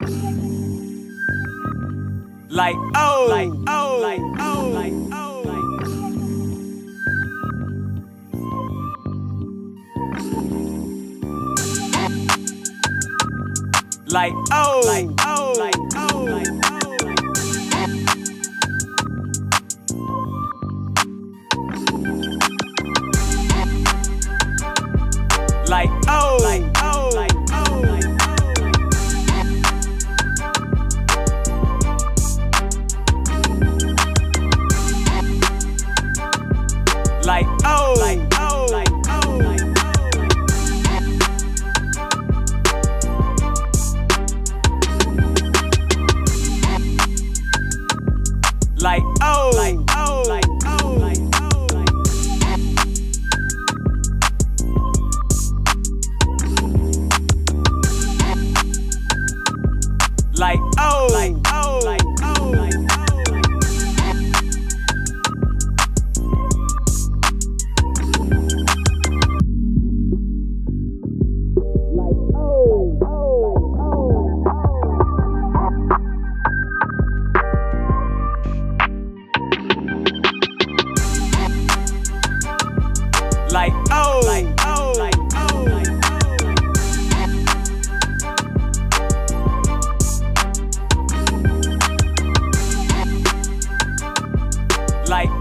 Like O, like O, like O, like O, like O, like O, like O, like O, like O, like O, like O, like O, like O. Like oh, like oh, like oh, like oh, like oh, like oh, like oh, like oh, like oh, like oh, like oh, like oh, like oh. Like oh, like oh, like oh, like oh, like